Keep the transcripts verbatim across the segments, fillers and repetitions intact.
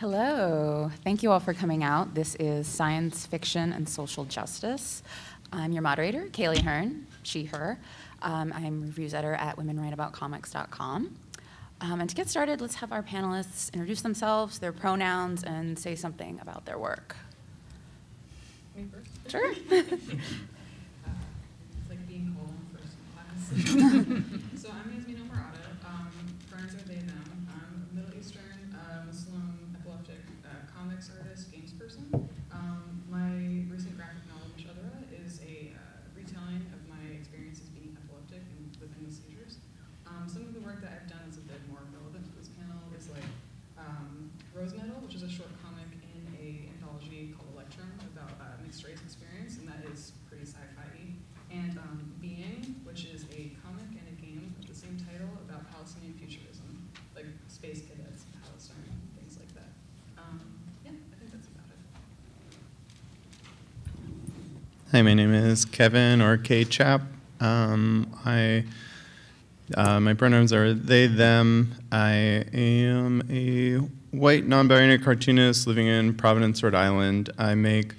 Hello. Thank you all for coming out. This is Science Fiction and Social Justice. I'm your moderator, Kayleigh Hearn, she, her. Um, I'm reviews editor at Women Write About Comics dot com. Um, and to get started, let's have our panelists introduce themselves, their pronouns, and say something about their work. Me first? Sure. uh, it's like being old first in class. So I'm Yasmina Murata. Um, pronouns are they, them. I'm Middle Eastern, uh, Muslim, comics artist, games person. Um, my recent graphic novel, Shadra, is a uh, retelling of my experiences being epileptic and living with seizures. Um, some of the work that I've done is a bit more relevant to this panel is like um, Rose Metal, which is a short comic in a anthology called Electrum about uh, mixed race experience, and that is pretty sci-fi-y. And um, Being, which is a comic and a game with the same title about Palestinian futurism, like space cadets in Palestine. Hi, my name is Kevin or K. Czap. Um, I, uh, my pronouns are they, them. I am a white non-binary cartoonist living in Providence, Rhode Island. I make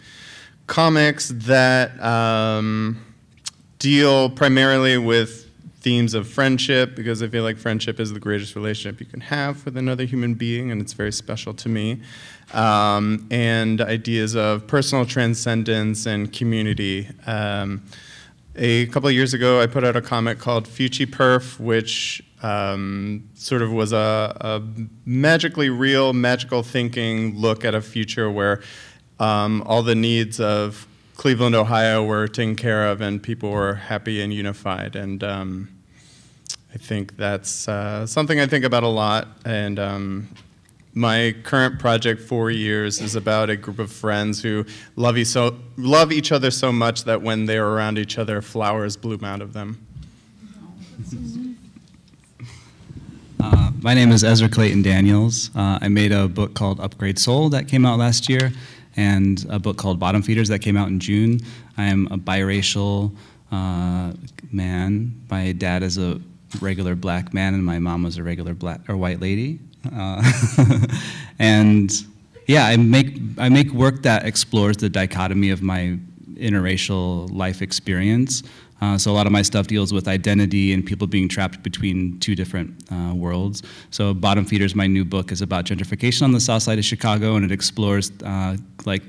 comics that um, deal primarily with themes of friendship, because I feel like friendship is the greatest relationship you can have with another human being, and it's very special to me. Um, and ideas of personal transcendence and community. Um, a couple of years ago, I put out a comic called Fütchi Perf, which um, sort of was a, a magically real, magical thinking look at a future where um, all the needs of Cleveland, Ohio were taken care of and people were happy and unified. And um, I think that's uh, something I think about a lot. And um, my current project, Four Years, is about a group of friends who love, e so, love each other so much that when they were around each other, flowers bloom out of them. Uh, my name is Ezra Claytan Daniels. Uh, I made a book called Upgrade Soul that came out last year, and a book called Bttm Fdrs that came out in June. I am a biracial uh, man. My dad is a regular black man, and my mom was a regular black or white lady. Uh, and yeah, I make I make work that explores the dichotomy of my interracial life experience. Uh, so a lot of my stuff deals with identity and people being trapped between two different uh, worlds. So Bttm Fdrs, my new book, is about gentrification on the south side of Chicago, and it explores uh, like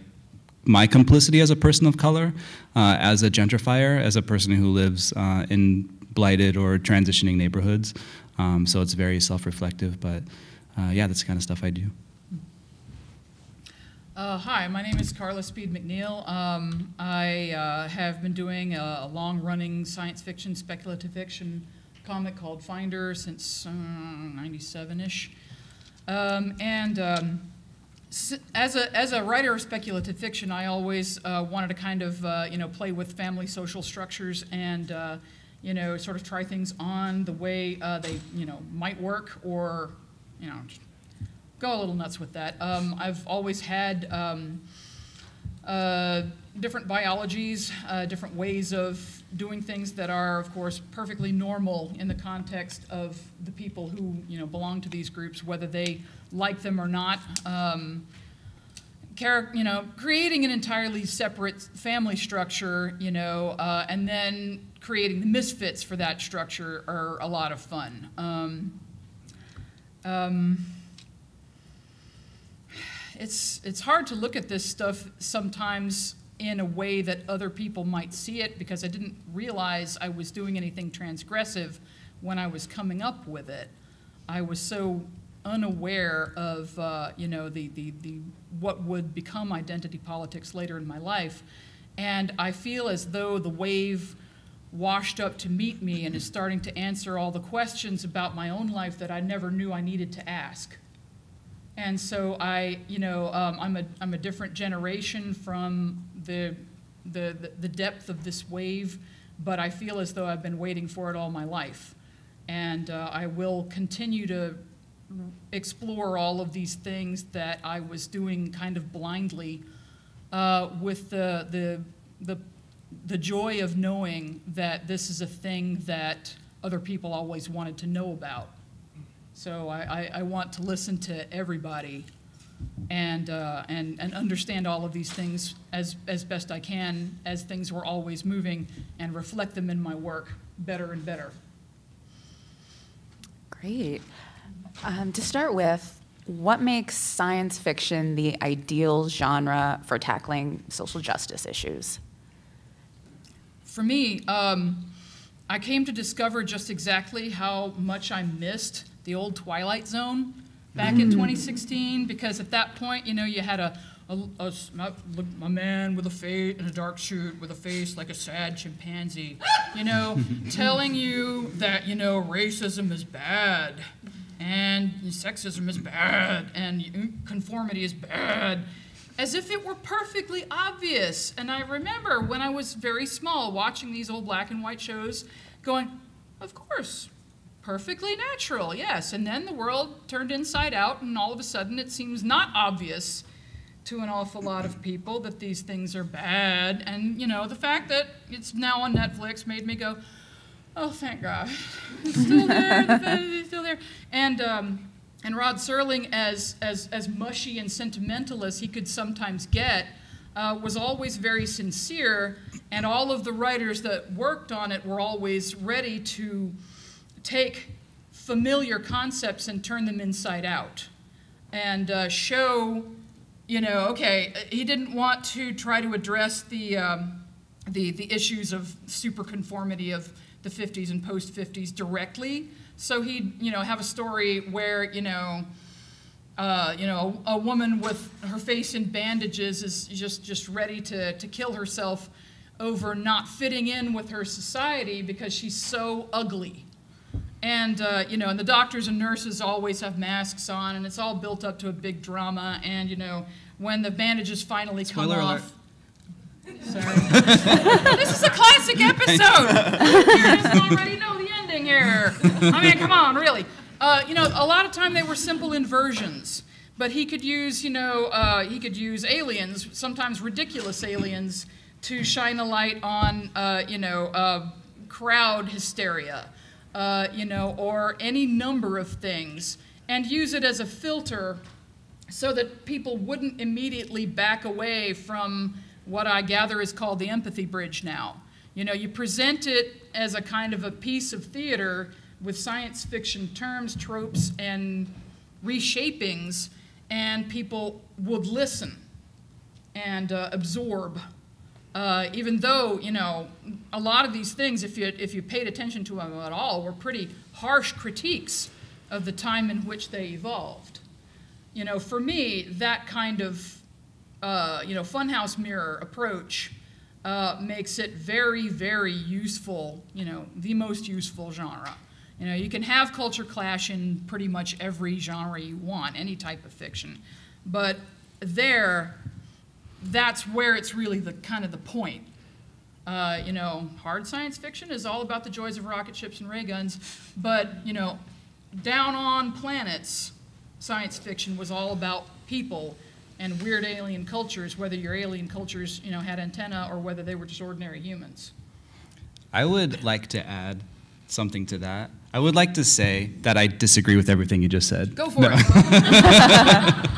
my complicity as a person of color, uh, as a gentrifier, as a person who lives uh, in blighted or transitioning neighborhoods. Um, so it's very self-reflective, but uh, yeah, that's the kind of stuff I do. Uh, hi, my name is Carla Speed McNeil. Um, I uh, have been doing a, a long-running science fiction, speculative fiction comic called Finder since ninety-seven-ish. Uh, um, and um, as, a, as a writer of speculative fiction, I always uh, wanted to kind of, uh, you know, play with family social structures and uh, you know, sort of try things on the way uh, they, you know, might work, or, you know, go a little nuts with that. Um, I've always had um, uh, different biologies, uh, different ways of doing things that are, of course, perfectly normal in the context of the people who, you know, belong to these groups, whether they like them or not. Um, You know, creating an entirely separate family structure, you know, uh, and then creating the misfits for that structure are a lot of fun. Um, um, it's it's hard to look at this stuff sometimes in a way that other people might see it, because I didn't realize I was doing anything transgressive when I was coming up with it. I was so unaware of uh, you know, the, the, the what would become identity politics later in my life. And I feel as though the wave washed up to meet me and is starting to answer all the questions about my own life that I never knew I needed to ask. And so I, you know, um, I'm, a, I'm a different generation from the, the, the depth of this wave, but I feel as though I've been waiting for it all my life. And uh, I will continue to explore all of these things that I was doing kind of blindly uh, with the, the, the, the joy of knowing that this is a thing that other people always wanted to know about. So I, I, I want to listen to everybody and uh, and and understand all of these things as as best I can, as things were always moving, and reflect them in my work better and better. Great. Um, to start with, what makes science fiction the ideal genre for tackling social justice issues? For me, um, I came to discover just exactly how much I missed the old Twilight Zone back mm. in twenty sixteen, because at that point, you know, you had a, a, a, a man with a face in a dark suit with a face like a sad chimpanzee, you know, telling you that, you know, racism is bad, and sexism is bad, and conformity is bad, as if it were perfectly obvious. And I remember when I was very small watching these old black and white shows going, of course, perfectly natural, yes. And then the world turned inside out, and all of a sudden it seems not obvious to an awful lot of people that these things are bad. And, you know, the fact that it's now on Netflix made me go, oh, thank God, it's still there, it's still there. And, um, and Rod Serling, as, as, as mushy and sentimental as he could sometimes get, uh, was always very sincere, and all of the writers that worked on it were always ready to take familiar concepts and turn them inside out, and uh, show, you know, okay, he didn't want to try to address the, um, the, the issues of super conformity of the fifties and post fifties directly. So he'd, you know, have a story where, you know, uh, you know, a woman with her face in bandages is just, just ready to, to kill herself over not fitting in with her society because she's so ugly. And, uh, you know, and the doctors and nurses always have masks on, and it's all built up to a big drama. And, you know, when the bandages finally Spoiler come alert. off, Sorry. This is a classic episode. You already know the ending here. I mean, come on, really. Uh, you know, a lot of time they were simple inversions, but he could use, you know, uh, he could use aliens, sometimes ridiculous aliens, to shine a light on, uh, you know, uh, crowd hysteria, uh, you know, or any number of things, and use it as a filter, so that people wouldn't immediately back away from what I gather is called the empathy bridge now. You know, you present it as a kind of a piece of theater with science fiction terms, tropes, and reshapings, and people would listen and uh, absorb. Uh, even though, you know, a lot of these things, if you, if you paid attention to them at all, were pretty harsh critiques of the time in which they evolved. You know, for me, that kind of Uh, you know, funhouse mirror approach uh, makes it very, very useful, you know, the most useful genre. You know, you can have culture clash in pretty much every genre you want, any type of fiction. But there, that's where it's really the kind of the point. Uh, you know, hard science fiction is all about the joys of rocket ships and ray guns, but, you know, down on planets, science fiction was all about people and weird alien cultures, whether your alien cultures, you know, had antenna or whether they were just ordinary humans. I would like to add something to that. I would like to say that I disagree with everything you just said. Go for no. it.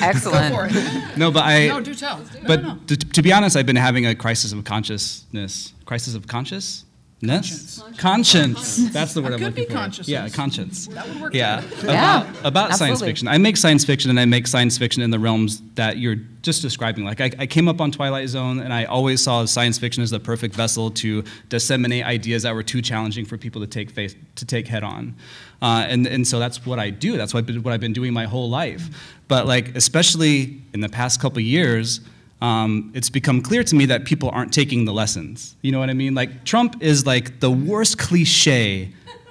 Excellent. Go for it. No, but I. No, do tell. But no, no. To, to be honest, I've been having a crisis of consciousness. Crisis of conscious. Conscience. Conscience. conscience. That's the word I I'm looking for. Yeah, conscience. That would work. Yeah. About, yeah, about science fiction. I make science fiction, and I make science fiction in the realms that you're just describing. Like, I, I came up on Twilight Zone, and I always saw science fiction as the perfect vessel to disseminate ideas that were too challenging for people to take face, to take head on. Uh, and, and so that's what I do. That's what I've been, what I've been doing my whole life. Mm-hmm. But, like, especially in the past couple years, Um, it's become clear to me that people aren't taking the lessons. You know what I mean? Like, Trump is like the worst cliche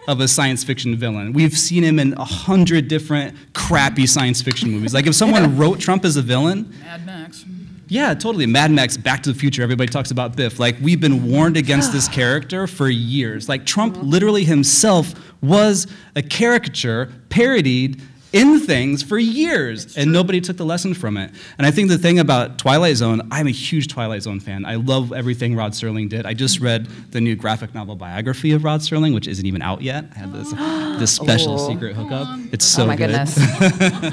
of a science fiction villain. We've seen him in a hundred different crappy science fiction movies. Like, if someone wrote Trump as a villain... Mad Max. Yeah, totally. Mad Max, Back to the Future, everybody talks about Biff. Like, we've been warned against this character for years. Like, Trump literally himself was a caricature parodied in things for years, and nobody took the lesson from it. And I think the thing about Twilight Zone, I'm a huge Twilight Zone fan. I love everything Rod Serling did. I just read the new graphic novel biography of Rod Serling, which isn't even out yet. I had this, this special oh. secret hookup. It's so good. Oh my good. goodness.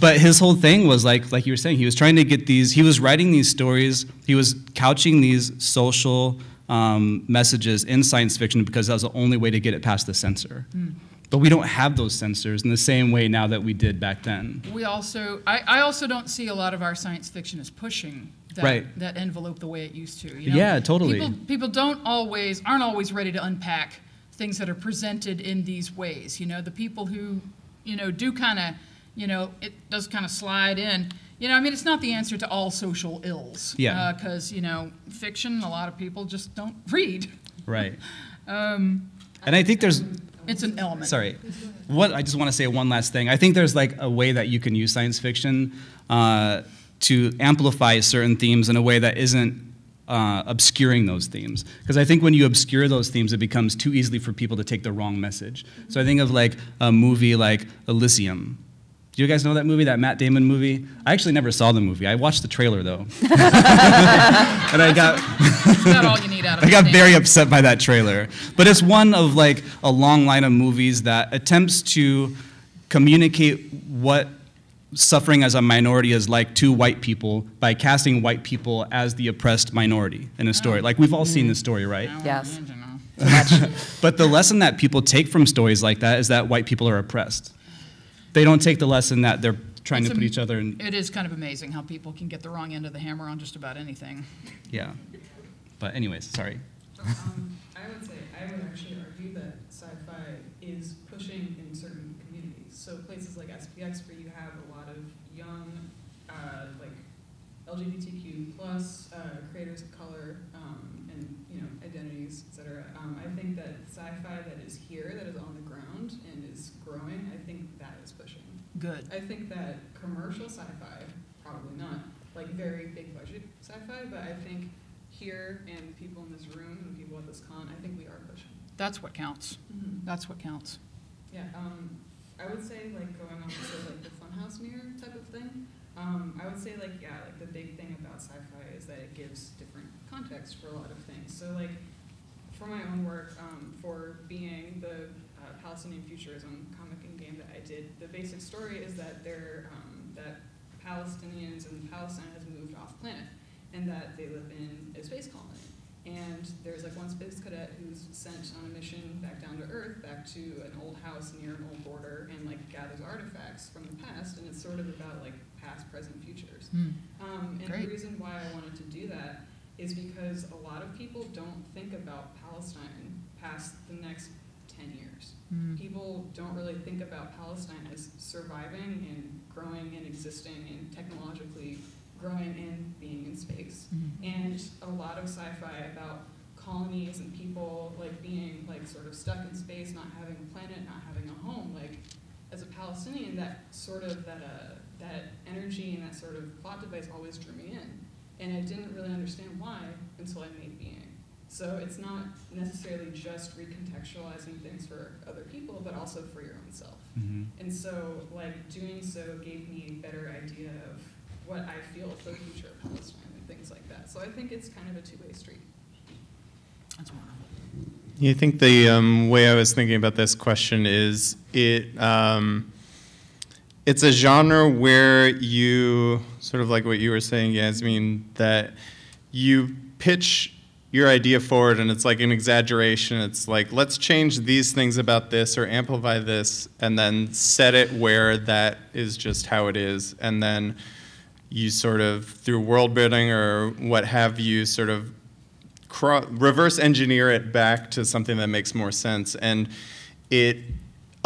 But his whole thing was like, like you were saying, he was trying to get these, he was writing these stories, he was couching these social um, messages in science fiction because that was the only way to get it past the censor. Mm. But we don't have those censors in the same way now that we did back then. We also, I, I also don't see a lot of our science fiction as pushing that, right. that envelope the way it used to. You know? Yeah, totally. People, people don't always, aren't always ready to unpack things that are presented in these ways. You know, the people who, you know, do kind of, you know, it does kind of slide in. You know, I mean, it's not the answer to all social ills. Yeah. Because, uh, you know, fiction, a lot of people just don't read. Right. um, and I think there's... It's an element. Sorry. What, I just want to say one last thing. I think there's like a way that you can use science fiction uh, to amplify certain themes in a way that isn't uh, obscuring those themes. Because I think when you obscure those themes, it becomes too easily for people to take the wrong message. Mm-hmm. So I think of like a movie like Elysium. Do you guys know that movie, that Matt Damon movie? I actually never saw the movie. I watched the trailer, though. And I got, not all you need out of I got very upset by that trailer. But it's one of like a long line of movies that attempts to communicate what suffering as a minority is like to white people by casting white people as the oppressed minority in a story. Like, we've all seen this story, right? Yes. But the lesson that people take from stories like that is that white people are oppressed. They don't take the lesson that they're trying it's to put each other in. It is kind of amazing how people can get the wrong end of the hammer on just about anything. Yeah. But anyways, sorry. um, I would say, I would actually argue that sci-fi is pushing in certain communities. So places like S P X, where you have a lot of young, uh, like L G B T Q plus uh, creators of color um, and you know identities, et cetera. Um, I think that sci-fi that is here, that is on the ground and is growing, I think that is pushing. Good. I think that commercial sci-fi, probably not, like very big budget sci-fi, but I think here and the people in this room and people at this con, I think we are pushing. That's what counts. Mm-hmm. That's what counts. Yeah. Um, I would say like going on to like the funhouse mirror type of thing. Um, I would say like yeah, like the big thing about sci-fi is that it gives different context for a lot of things. So like for my own work, um, for being the uh, Palestinian futurism comic and game that I did, the basic story is that they're um, that Palestinians and Palestine has moved off planet, and that they live in a space colony. And there's like one space cadet who's sent on a mission back down to Earth, back to an old house near an old border, and like gathers artifacts from the past, and it's sort of about like past, present, futures. Mm. Um, and Great. The reason why I wanted to do that is because a lot of people don't think about Palestine past the next ten years. Mm. People don't really think about Palestine as surviving and growing and existing and technologically growing and being in space. Mm-hmm. And a lot of sci-fi about colonies and people like being like sort of stuck in space, not having a planet, not having a home. Like as a Palestinian, that sort of that uh, that energy and that sort of plot device always drew me in. And I didn't really understand why until I made Being. So it's not necessarily just recontextualizing things for other people, but also for your own self. Mm-hmm. And so like doing so gave me a better idea of what I feel for the future of Palestine and things like that. So I think it's kind of a two-way street. That's wonderful. You think the um, way I was thinking about this question is it um, it's a genre where you, sort of like what you were saying, Yasmin, that you pitch your idea forward and it's like an exaggeration. It's like, let's change these things about this or amplify this and then set it where that is just how it is. And then you sort of, through world building or what have you, sort of cro- reverse engineer it back to something that makes more sense. And it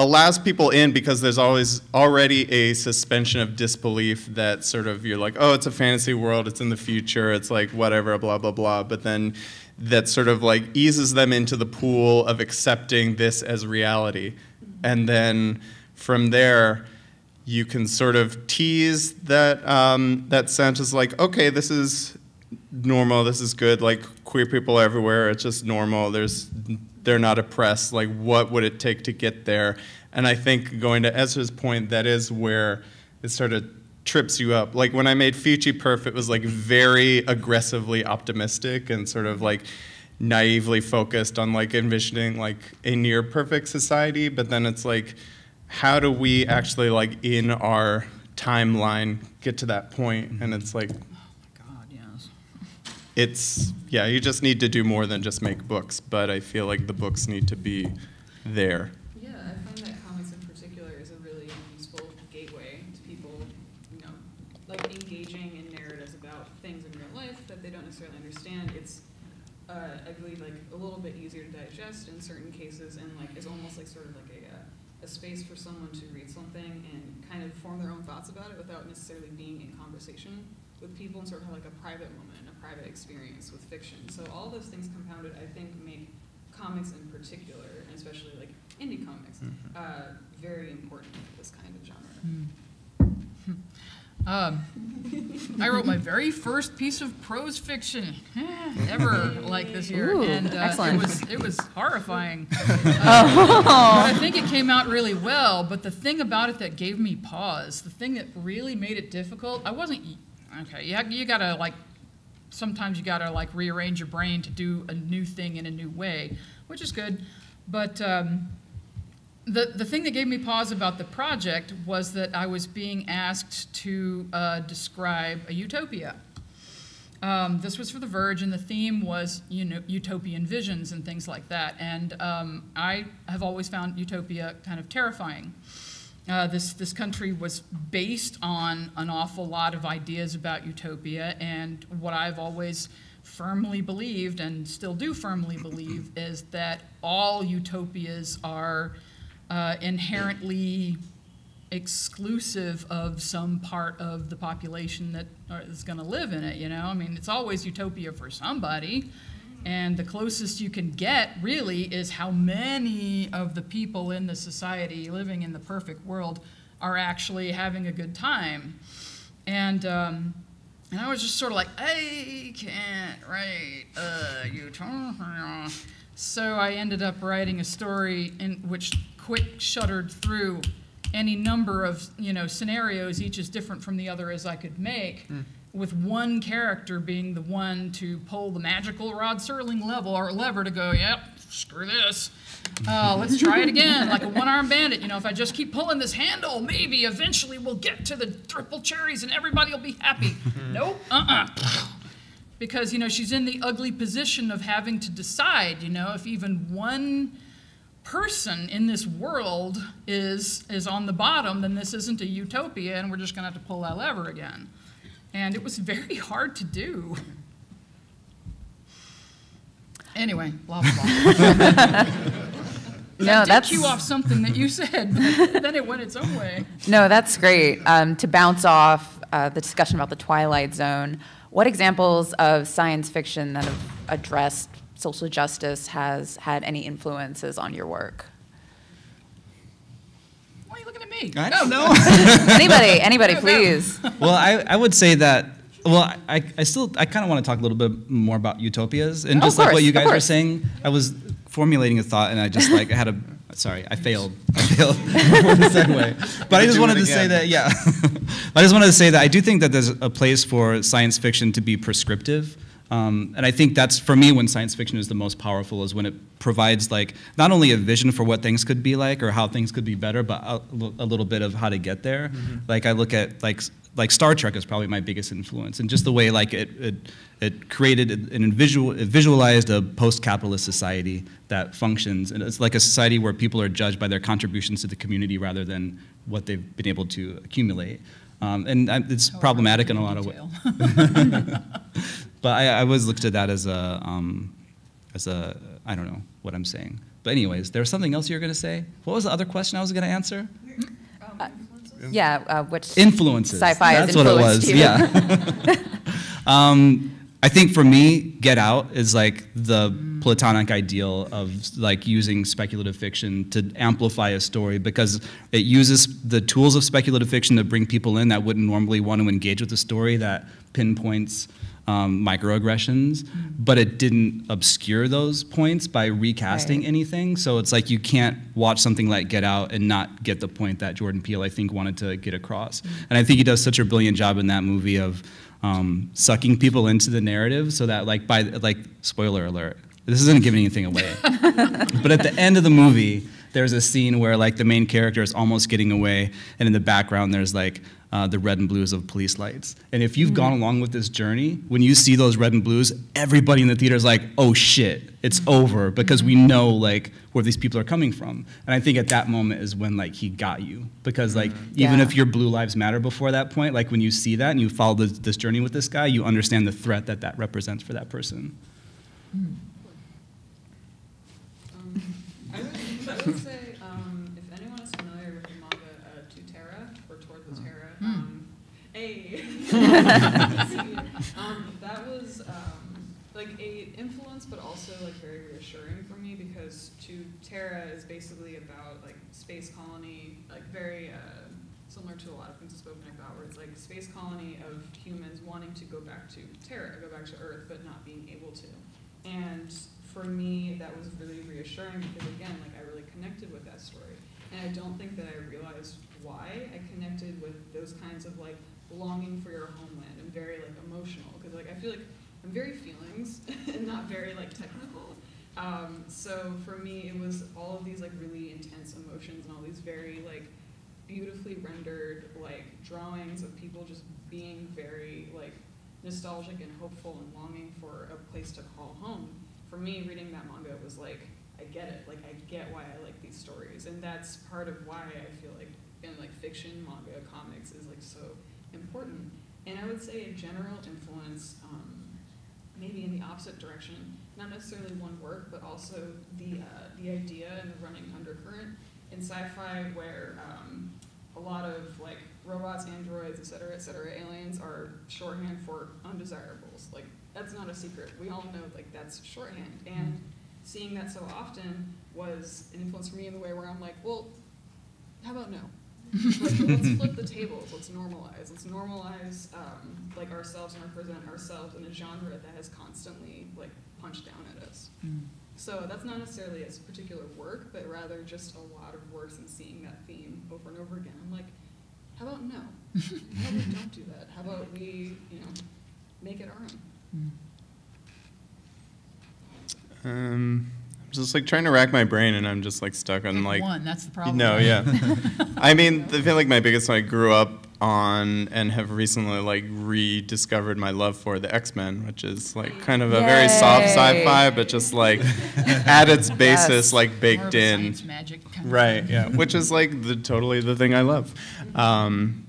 allows people in because there's always already a suspension of disbelief that sort of you're like, oh, it's a fantasy world, it's in the future, it's like whatever, blah, blah, blah. But then that sort of like eases them into the pool of accepting this as reality. And then from there, you can sort of tease that um, that sense is like, okay, this is normal, this is good, like queer people everywhere, it's just normal, there's they're not oppressed, like what would it take to get there? And I think going to Ezra's point, that is where it sort of trips you up. Like when I made Fütchi Perf, it was like very aggressively optimistic and sort of like naively focused on like envisioning like a near perfect society, but then it's like, how do we actually like in our timeline get to that point, and it's like, oh my God, yes. It's, yeah, you just need to do more than just make books, but I feel like the books need to be there. Yeah, I find that comics in particular is a really useful gateway to people, you know, like engaging in narratives about things in real life that they don't necessarily understand. It's, uh, I believe, like a little bit easier to digest in certain cases, and like it's almost like sort of like a, uh, a space for someone to read something and kind of form their own thoughts about it without necessarily being in conversation with people, and sort of have like a private moment, a private experience with fiction. So all those things compounded, I think, make comics in particular, and especially like indie comics, mm-hmm. uh, very important in this kind of genre. Mm. um, I wrote my very first piece of prose fiction ever, like this year, Ooh, and uh, it was it was horrifying. Uh, but I think it came out really well. But the thing about it that gave me pause, the thing that really made it difficult, I wasn't okay. You you gotta like. Sometimes you gotta like rearrange your brain to do a new thing in a new way, which is good. But um, the, the thing that gave me pause about the project was that I was being asked to uh, describe a utopia. Um, this was for The Verge, and the theme was, you know, utopian visions and things like that. And um, I have always found utopia kind of terrifying. Uh, this, this country was based on an awful lot of ideas about utopia, and what I've always firmly believed, and still do firmly believe, is that all utopias are uh, inherently exclusive of some part of the population that is going to live in it, you know? I mean, it's always utopia for somebody. And the closest you can get, really, is how many of the people in the society living in the perfect world are actually having a good time. And, um, and I was just sort of like, I can't write a utopia. So I ended up writing a story in which quick shuddered through any number of, you know, scenarios, each as different from the other as I could make. Mm. With one character being the one to pull the magical Rod Serling level or lever to go, yep, screw this. Uh, let's try it again, like a one-armed bandit. You know, if I just keep pulling this handle, maybe eventually we'll get to the triple cherries and everybody will be happy. Nope, uh-uh. Because, you know, she's in the ugly position of having to decide, you know, if even one person in this world is, is on the bottom, then this isn't a utopia and we're just gonna have to pull that lever again. And it was very hard to do. Anyway, blah, blah, blah. No, I did cue off something that you said, but then it went its own way. No, that's great. Um, to bounce off uh, the discussion about the Twilight Zone, what examples of science fiction that have addressed social justice has had any influences on your work? Looking at me. I don't know. anybody, anybody, please. Well, I, I would say that, well, I, I still, I kind of want to talk a little bit more about utopias. And just oh, like course, what you guys were saying, I was formulating a thought and I just like, I had a, sorry, I failed. I failed the segue. But I just wanted to say that, yeah. I just wanted to say that I do think that there's a place for science fiction to be prescriptive. Um, and I think that's, for me, when science fiction is the most powerful is when it provides like not only a vision for what things could be like or how things could be better, but a, a little bit of how to get there. Mm-hmm. Like I look at like like Star Trek is probably my biggest influence, and just the way like it it, it created and visual, visualized a post-capitalist society that functions, and it's like a society where people are judged by their contributions to the community rather than what they've been able to accumulate. Um, and I, it's However, problematic in a lot of ways. But I, I always looked at that as a, um, as a, I don't know what I'm saying. But anyways, there was something else you were going to say. What was the other question I was going to answer? Uh, yeah, uh, which influences? Sci-fi is influenced you. That's what it was. Yeah. um, I think for me, Get Out is like the platonic ideal of like using speculative fiction to amplify a story, because it uses the tools of speculative fiction to bring people in that wouldn't normally want to engage with a story that pinpoints um, microaggressions, mm-hmm. but it didn't obscure those points by recasting right. anything. So it's like you can't watch something like Get Out and not get the point that Jordan Peele, I think, wanted to get across. Mm-hmm. And I think he does such a brilliant job in that movie of Um, sucking people into the narrative, so that like by like spoiler alert, this isn't giving anything away. But at the end of the movie, there's a scene where like the main character is almost getting away, and in the background there's like uh, the red and blues of police lights. And if you've mm-hmm. gone along with this journey, when you see those red and blues, everybody in the theater is like, oh shit, it's mm-hmm. over, because we know like where these people are coming from. And I think at that moment is when like he got you, because like mm-hmm. even yeah. if your Blue Lives Matter before that point, like when you see that and you follow this, this journey with this guy, you understand the threat that that represents for that person. Mm. Um, I would, I would say um, if anyone is familiar with the manga uh, To Terra, or Toward the Terra, um, mm. hey, um, that was um, like a influence, but also like very reassuring for me, because To Terra is basically about like space colony, like very uh, similar to a lot of things I've spoken about, where it's like space colony of humans wanting to go back to Terra, go back to Earth, but not being able to. And for me, that was really reassuring, because again, like I really connected with that story. And I don't think that I realized why I connected with those kinds of like longing for your homeland and very like emotional, because like I feel like I'm very feelings and not very like technical. Um, so for me, it was all of these like really intense emotions and all these very like beautifully rendered like drawings of people just being very like nostalgic and hopeful and longing for a place to call home. For me, reading that manga was like, I get it, like I get why I like these stories, and that's part of why I feel like in like fiction, manga, comics is like so important. And I would say a general influence, um, maybe in the opposite direction, not necessarily one work, but also the uh, the idea and the running undercurrent in sci-fi, where um, a lot of like robots, androids, et cetera, et cetera, aliens are shorthand for undesirables. Like that's not a secret. We all know like that's shorthand. And seeing that so often was an influence for me in the way where I'm like, well, how about no? Like, well, let's flip the tables. Let's normalize. Let's normalize um, like ourselves and represent ourselves in a genre that has constantly like punched down at us. Mm. So that's not necessarily as particular work, but rather just a lot of works and seeing that theme over and over again. I'm like, how about no? How about we don't do that? How about we, you know, make it our own? Um, I'm just like trying to rack my brain, and I'm just like stuck on like one. That's the problem. No, yeah. I mean, I feel like my biggest one I grew up on and have recently like rediscovered my love for the X-Men, which is like kind of a Yay. very soft sci-fi, but just like at its basis, yes. like baked More of in. Science magic kind right, of. yeah, which is like the totally the thing I love. Um,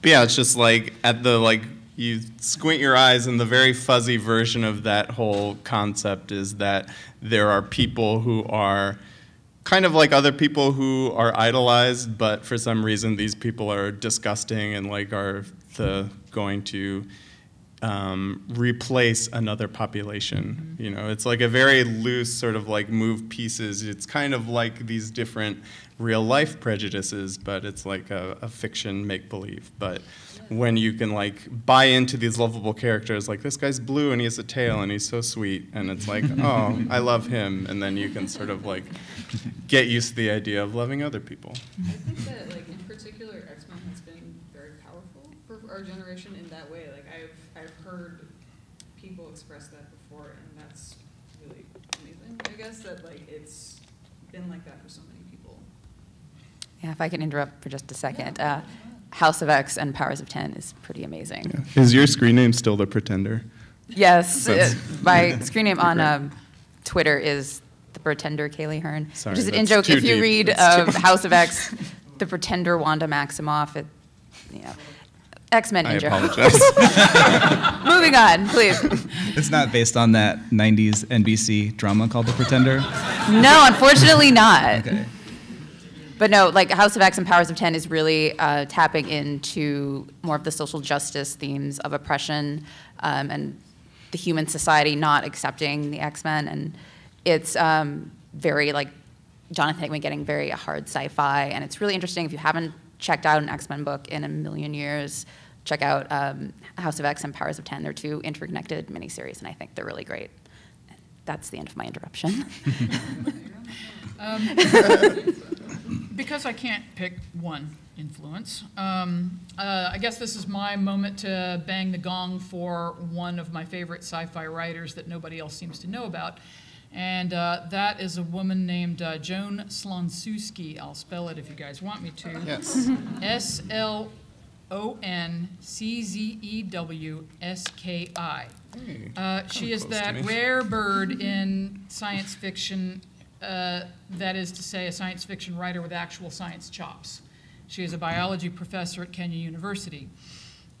but yeah, it's just like at the like you squint your eyes, and the very fuzzy version of that whole concept is that there are people who are kind of like other people who are idolized, but for some reason these people are disgusting and like are the going to um, replace another population. Mm-hmm. You know, it's like a very loose sort of like move pieces. It's kind of like these different real life prejudices, but it's like a, a fiction make-believe. But when you can like buy into these lovable characters, like this guy's blue and he has a tail and he's so sweet, and it's like, oh, I love him, and then you can sort of like get used to the idea of loving other people. I think that like in particular, X-Men has been very powerful for our generation in that way. Like I've I've heard people express that before, and that's really amazing. I guess that like it's been like that for so many people. Yeah, if I can interrupt for just a second. Uh, House of X and Powers of Ten is pretty amazing. Yeah. Is your screen name still The Pretender? Yes, it, my screen name on um, Twitter is The Pretender Kayleigh Hearn. Sorry, which is an in-joke. If you deep. read uh, House of X, The Pretender Wanda Maximoff, it, you know, X-Men in-joke. I apologize. Moving on, please. It's not based on that nineties N B C drama called The Pretender? No, unfortunately not. Okay. But no, like House of X and Powers of Ten is really uh, tapping into more of the social justice themes of oppression um, and the human society not accepting the X-Men. And it's um, very like Jonathan Hickman getting very hard sci-fi. And it's really interesting. If you haven't checked out an X-Men book in a million years, check out um, House of X and Powers of Ten. They're two interconnected miniseries, and I think they're really great. And that's the end of my interruption. um, Because I can't pick one influence, um, uh, I guess this is my moment to bang the gong for one of my favorite sci-fi writers that nobody else seems to know about, and uh, that is a woman named uh, Joan Slonczewski. I'll spell it if you guys want me to. Yes. S L O N C Z E W S K I. Hey, uh, she is that rare bird in science fiction, uh, that is to say a science fiction writer with actual science chops. She is a biology professor at Kenya University.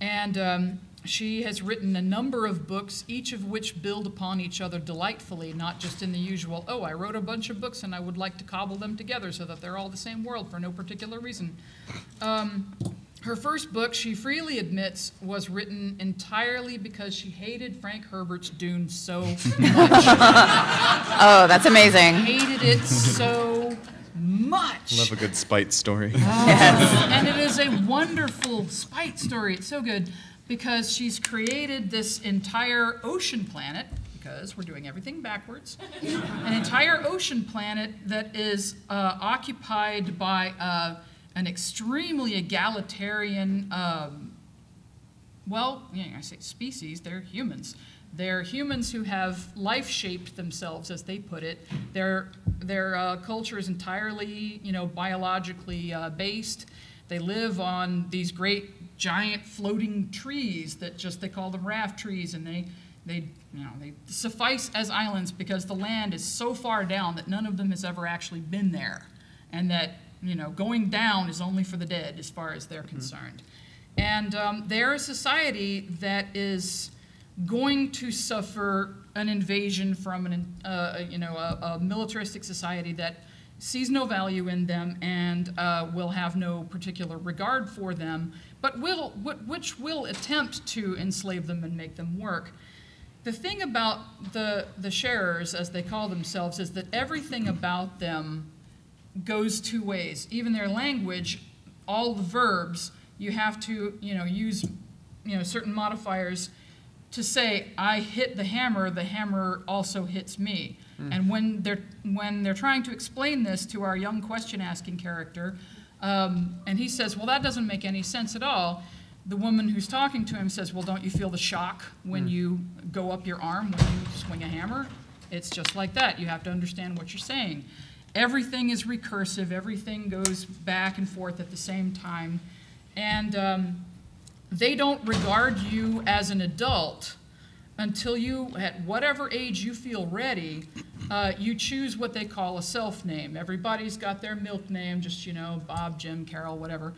And um, she has written a number of books, each of which build upon each other delightfully, not just in the usual, oh, I wrote a bunch of books and I would like to cobble them together so that they're all the same world for no particular reason. Um, her first book, she freely admits, was written entirely because she hated Frank Herbert's Dune so much. Oh, that's amazing. Hated it so much. Love a good spite story. Oh, yes. And it is a wonderful spite story. It's so good because she's created this entire ocean planet, because we're doing everything backwards, an entire ocean planet that is uh, occupied by uh, an extremely egalitarian, um, well, you know, I say species, they're humans. They're humans who have life-shaped themselves, as they put it. Their, their uh, culture is entirely, you know, biologically uh, based. They live on these great, giant floating trees that just, they call them raft trees, and they, they, you know, they suffice as islands because the land is so far down that none of them has ever actually been there. And that, you know, going down is only for the dead, as far as they're mm-hmm. concerned. And um, they're a society that is going to suffer an invasion from an, uh, you know, a, a militaristic society that sees no value in them and uh, will have no particular regard for them, but will, which will attempt to enslave them and make them work. The thing about the, the sharers, as they call themselves, is that everything about them goes two ways. Even their language, all the verbs, you have to, you know, use, you know, certain modifiers to say, I hit the hammer, the hammer also hits me. Mm. And when they're, when they're trying to explain this to our young question-asking character, um, and he says, well, that doesn't make any sense at all, the woman who's talking to him says, well, don't you feel the shock when mm. you go up your arm, when you swing a hammer? It's just like that. You have to understand what you're saying. Everything is recursive. Everything goes back and forth at the same time. And um, they don't regard you as an adult until you, at whatever age you feel ready, uh, you choose what they call a self name. Everybody's got their milk name, just, you know, Bob, Jim, Carol, whatever.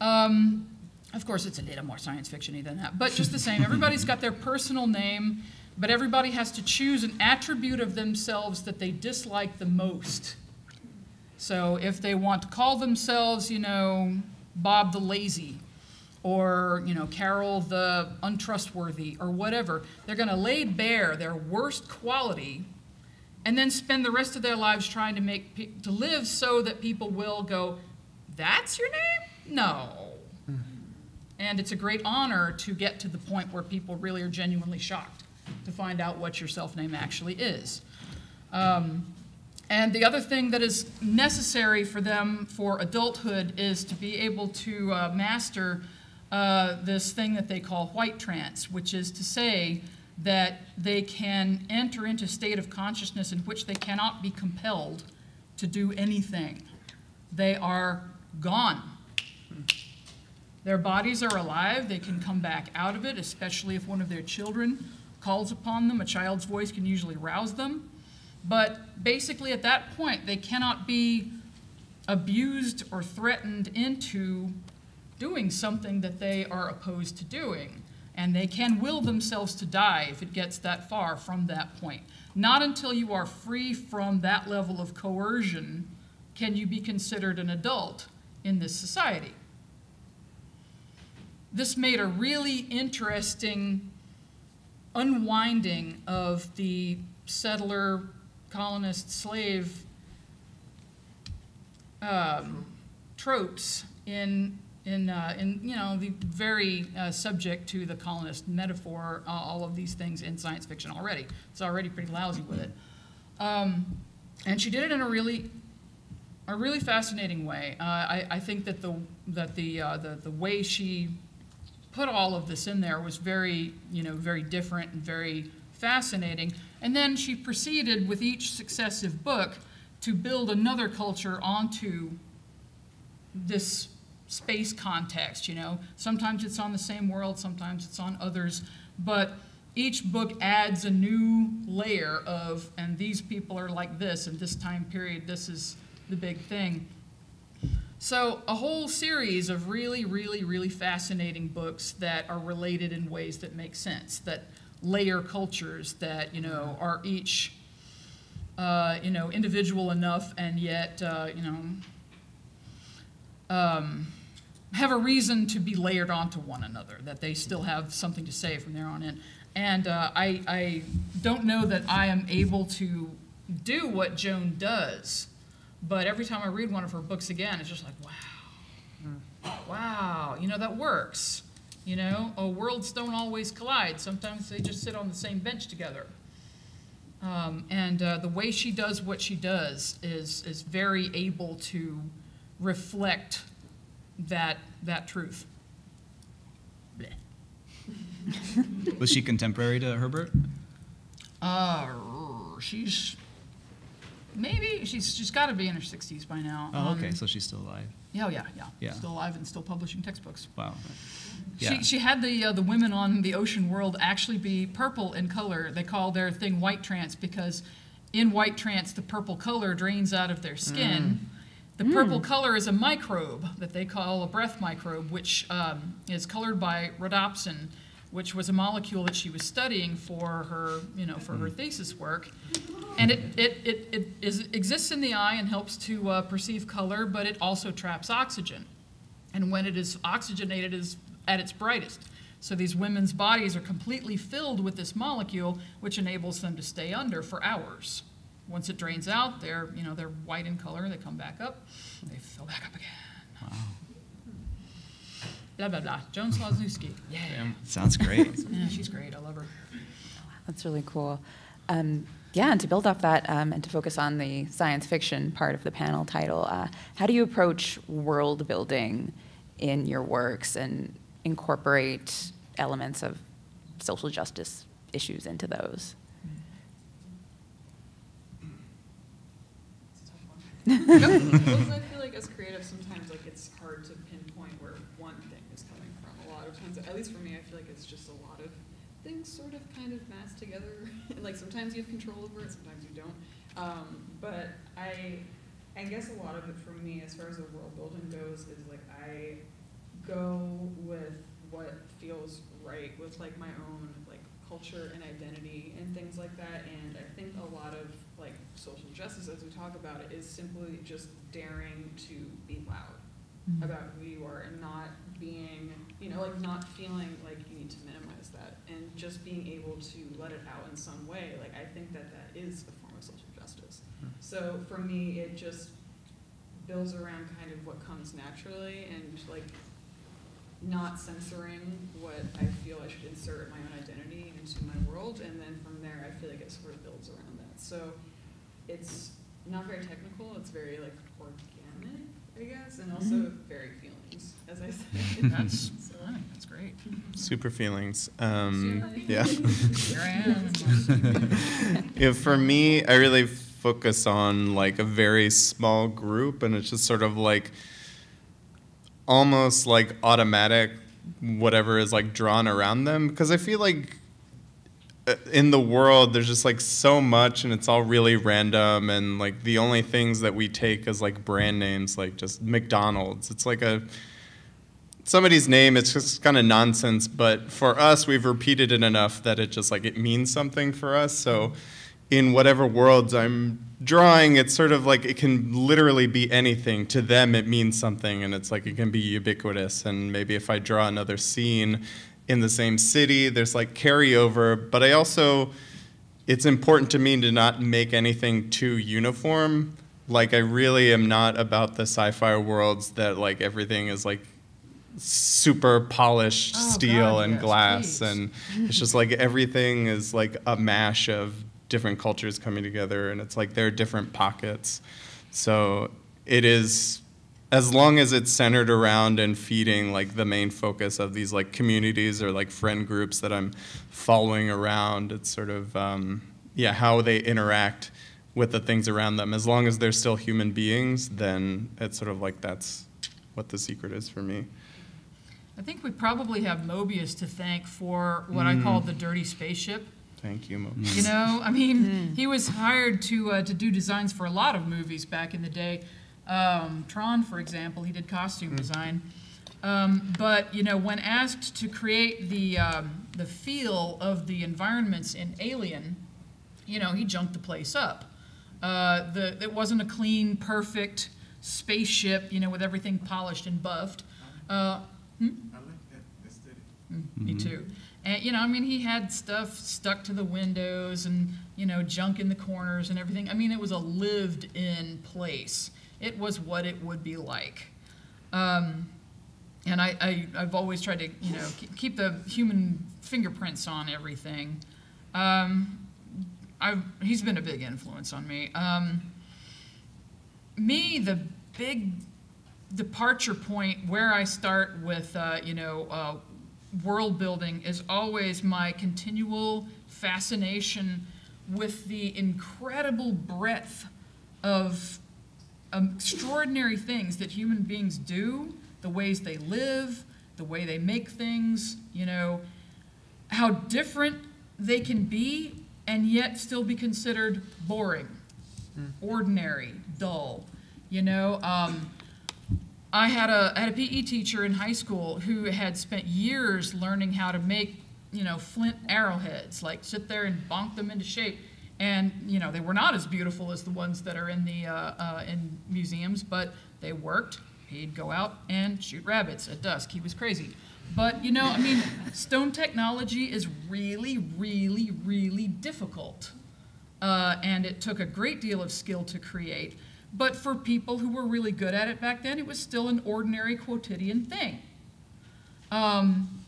Um, of course, it's a little more science fiction-y than that, but just the same. Everybody's got their personal name, but everybody has to choose an attribute of themselves that they dislike the most. So if they want to call themselves, you know, Bob the Lazy, or, you know, Carol the untrustworthy, or whatever, they're going to lay bare their worst quality and then spend the rest of their lives trying to make pe to live so that people will go, that's your name? No. Mm-hmm. And it's a great honor to get to the point where people really are genuinely shocked to find out what your self-name actually is. Um, and the other thing that is necessary for them for adulthood is to be able to uh, master Uh, this thing that they call white trance, which is to say that they can enter into a state of consciousness in which they cannot be compelled to do anything. They are gone. Their bodies are alive. They can come back out of it, especially if one of their children calls upon them. A child's voice can usually rouse them. But basically at that point, they cannot be abused or threatened into doing something that they are opposed to doing. And they can will themselves to die if it gets that far from that point. Not until you are free from that level of coercion can you be considered an adult in this society. This made a really interesting unwinding of the settler, colonist, slave um, tropes in In, uh, in, you know, the very uh, subject to the colonist metaphor, uh, all of these things in science fiction already. It's already pretty lousy with it. Um, and she did it in a really, a really fascinating way. Uh, I, I think that the that the, uh, the the way she put all of this in there was very, you know, very different and very fascinating. And then she proceeded with each successive book to build another culture onto this space context, you know. Sometimes it's on the same world, sometimes it's on others, but each book adds a new layer of, and these people are like this, and this time period, this is the big thing. So a whole series of really, really, really fascinating books that are related in ways that make sense, that layer cultures that, you know, are each, uh, you know, individual enough and yet, uh, you know, um, have a reason to be layered onto one another, that they still have something to say from there on in. And uh, I, I don't know that I am able to do what Joan does. But every time I read one of her books again, it's just like, wow, wow, you know, that works. You know, oh, worlds don't always collide. Sometimes they just sit on the same bench together. Um, and uh, the way she does what she does is, is very able to reflect that, that truth. Was she contemporary to Herbert? Uh, she's... Maybe she's she's got to be in her sixties by now. Oh, okay, um, so she's still alive. Yeah, yeah, yeah, yeah. Still alive and still publishing textbooks. Wow. Yeah. She she had the uh, the women on the ocean world actually be purple in color. They call their thing white trance because in white trance the purple color drains out of their skin. Mm. The purple mm. color is a microbe that they call a breath microbe, which um, is colored by rhodopsin, which was a molecule that she was studying for her, you know, for her thesis work. And it, it, it, it is, exists in the eye and helps to uh, perceive color, but it also traps oxygen. And when it is oxygenated, it is at its brightest. So these women's bodies are completely filled with this molecule, which enables them to stay under for hours. Once it drains out, they're, you know, they're white in color, they come back up, they fill back up again. Wow. Blah, blah, blah. Joan Slonczewski. Yeah. Damn. Sounds great. Yeah, she's great. I love her. That's really cool. Um, yeah, and to build off that um, and to focus on the science fiction part of the panel title, uh, how do you approach world building in your works and incorporate elements of social justice issues into those? It's a tough one. Because I feel like as creatives, sometimes like it's hard to pinpoint where one thing. At least for me, I feel like it's just a lot of things sort of kind of massed together. Like sometimes you have control over it, sometimes you don't. Um, but I, I guess a lot of it for me, as far as the world building goes, is like I go with what feels right with like my own like culture and identity and things like that. And I think a lot of like social justice, as we talk about it, is simply just daring to be loud mm-hmm. about who you are and not being, you know, like not feeling like you need to minimize that and just being able to let it out in some way. Like I think that that is a form of social justice. So for me, it just builds around kind of what comes naturally and like not censoring what I feel I should insert my own identity into my world. And then from there, I feel like it sort of builds around that. So it's not very technical. It's very like organic, I guess, and also very feeling. As I said. That's, so. That's great. Super feelings. Um, yeah. Yeah. For me, I really focus on like a very small group, and it's just sort of like almost like automatic whatever is like drawn around them, because I feel like in the world there's just like so much and it's all really random, and like the only things that we take as like brand names, like just McDonald's, it's like a somebody's name, it's just kind of nonsense, but for us we've repeated it enough that it just like it means something for us. So in whatever worlds I'm drawing, it's sort of like it can literally be anything. To them it means something, and it's like it can be ubiquitous. And maybe if I draw another scene in the same city, there's like carryover, but I also, it's important to me to not make anything too uniform. Like I really am not about the sci-fi worlds that like everything is like super polished oh, steel God, and yes, glass, please. And it's just like everything is like a mash of different cultures coming together, and it's like there are different pockets. So it is, as long as it's centered around and feeding like the main focus of these like communities or like friend groups that I'm following around, it's sort of, um, yeah, how they interact with the things around them. As long as they're still human beings, then it's sort of like that's what the secret is for me. I think we probably have Mobius to thank for what mm. I call the dirty spaceship. Thank you, Mobius. You know, I mean, mm. he was hired to uh, to do designs for a lot of movies back in the day. Um, Tron, for example, he did costume mm. design. Um, but you know, when asked to create the um, the feel of the environments in Alien, you know, he junked the place up. Uh, the it wasn't a clean, perfect spaceship, you know, with everything polished and buffed. Uh, hmm? I like that aesthetic. Mm, mm-hmm. Me too. And, you know, I mean, he had stuff stuck to the windows and, you know, junk in the corners and everything. I mean, it was a lived-in place. It was what it would be like. Um, and I, I, I've always tried to, you know, keep the human fingerprints on everything. Um, I've, he's been a big influence on me. Um, me, the big departure point where I start with, uh, you know, uh, world building is always my continual fascination with the incredible breadth of um, extraordinary things that human beings do, the ways they live, the way they make things, you know, how different they can be and yet still be considered boring, mm. ordinary, dull, you know. Um, I had a, I had a P E teacher in high school who had spent years learning how to make, you know, flint arrowheads, like sit there and bonk them into shape. And, you know, they were not as beautiful as the ones that are in, the, uh, uh, in museums, but they worked. He'd go out and shoot rabbits at dusk. He was crazy. But, you know, I mean, stone technology is really, really, really difficult. Uh, and it took a great deal of skill to create. But for people who were really good at it back then, it was still an ordinary, quotidian thing. Um,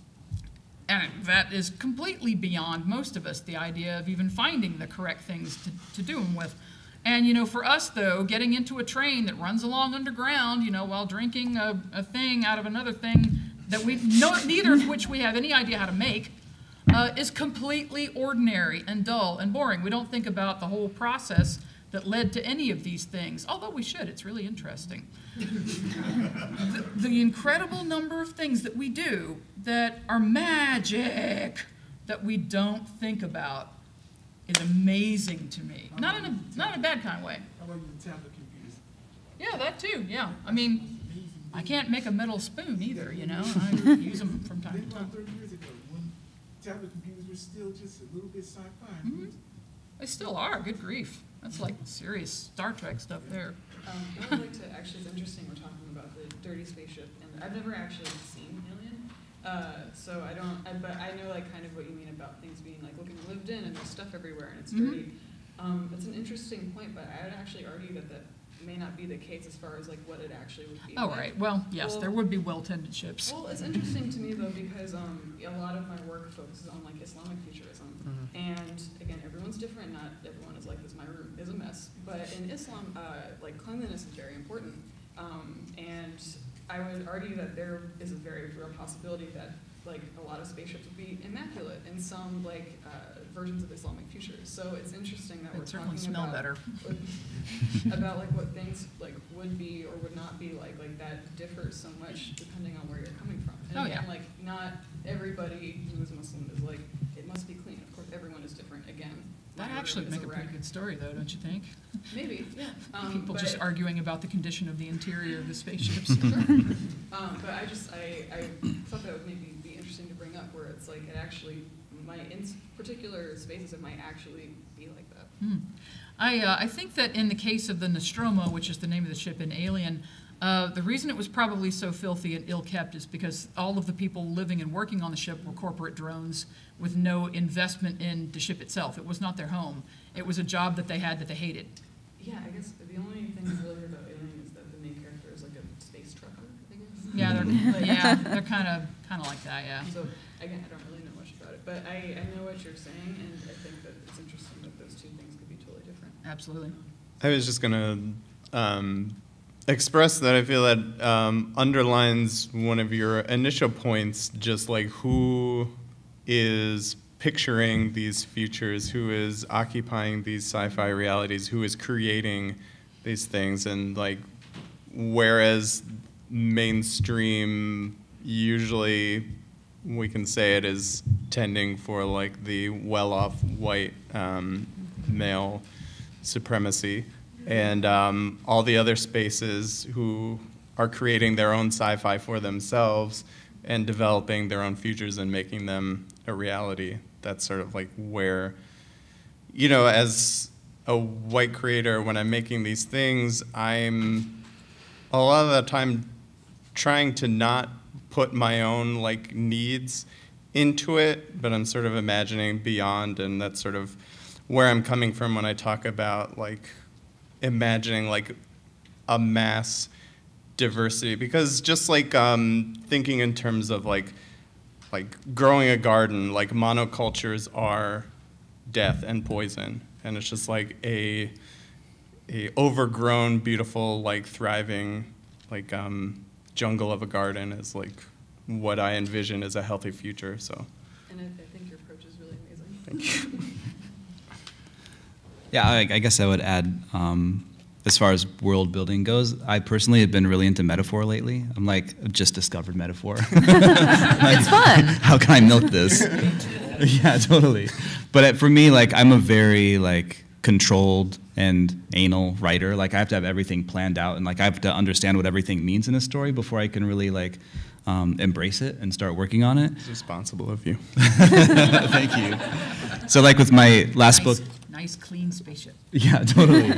and that is completely beyond most of us, the idea of even finding the correct things to, to do them with. And, you know, for us, though, getting into a train that runs along underground, you know, while drinking a, a thing out of another thing that we know, neither of which we have any idea how to make, uh, is completely ordinary and dull and boring. We don't think about the whole process that led to any of these things, although we should, it's really interesting. the, the incredible number of things that we do that are magic that we don't think about is amazing to me. Not in a, not in a bad kind of way. How about the tablet computers? Yeah, that too, yeah. I mean, I can't make a metal spoon either, you know? I use them from time to time. thirty years ago, when tablet computers were still just a little bit sci-fi. Mm-hmm. They still are, good grief. That's like serious Star Trek stuff there. Um, I would like to, actually, it's interesting we're talking about the dirty spaceship, and I've never actually seen Alien, uh, so I don't, I, but I know like kind of what you mean about things being like looking lived in and there's stuff everywhere and it's mm-hmm. dirty. Um, it's an interesting point, but I would actually argue that that may not be the case as far as like what it actually would be. Oh, like, right, well, yes, well, there would be well-tended ships. Well, it's interesting to me though because um, a lot of my work focuses on like Islamic futurism. Mm-hmm. And again, everyone's different, not everyone is like this, my room is a mess. But in Islam, uh, like cleanliness is very important. Um, and I would argue that there is a very real possibility that like a lot of spaceships would be immaculate in some like uh, versions of Islamic futures. So it's interesting that it we're certainly talking smell about better. about like what things like would be or would not be like. Like that differs so much depending on where you're coming from. And oh, again, yeah. like not everybody who is Muslim is like it must be clean. Of course, everyone is different. Again, that actually would make a pretty good story, though, don't you think? Maybe, yeah. Um, People just arguing about the condition of the interior of the spaceships. Sure. um, but I just I, I thought that would maybe be interesting to bring up, where it's like it actually. My in particular spaces, it might actually be like that. Hmm. I, uh, I think that in the case of the Nostromo, which is the name of the ship in Alien, uh, the reason it was probably so filthy and ill-kept is because all of the people living and working on the ship were corporate drones with no investment in the ship itself. It was not their home. It was a job that they had that they hated. Yeah, I guess the only thing I really heard about Alien is that the main character is like a space trucker, I guess. Yeah, they're, like, yeah, they're kind of kind of like that, yeah. So, again, I don't really know. But I, I know what you're saying, and I think that it's interesting that those two things could be totally different. Absolutely. I was just going to um, express that I feel that um, underlines one of your initial points, just like who is picturing these futures, who is occupying these sci-fi realities, who is creating these things, and like whereas mainstream, usually we can say it is tending for like the well-off white um, male supremacy, and um, all the other spaces who are creating their own sci-fi for themselves and developing their own futures and making them a reality. That's sort of like where, you know, as a white creator, when I'm making these things, I'm a lot of the time trying to not put my own like needs into it, but I'm sort of imagining beyond, and that's sort of where I'm coming from when I talk about like imagining like a mass diversity, because just like um, thinking in terms of like like growing a garden, like monocultures are death and poison, and it's just like a a overgrown, beautiful, like thriving, like um, jungle of a garden is like what I envision as a healthy future. So, and I, I think your approach is really amazing. Thank you. Yeah, I, I guess I would add. Um, As far as world building goes, I personally have been really into metaphor lately. I'm like, I've just discovered metaphor. Like, it's fun. How can I milk this? Yeah, totally. But for me, like, I'm a very like controlled and anal writer. Like, I have to have everything planned out, and like, I have to understand what everything means in a story before I can really like um, embrace it and start working on it. It's responsible of you. Thank you. So, like, with my last nice. book. Nice, clean spaceship. Yeah, totally.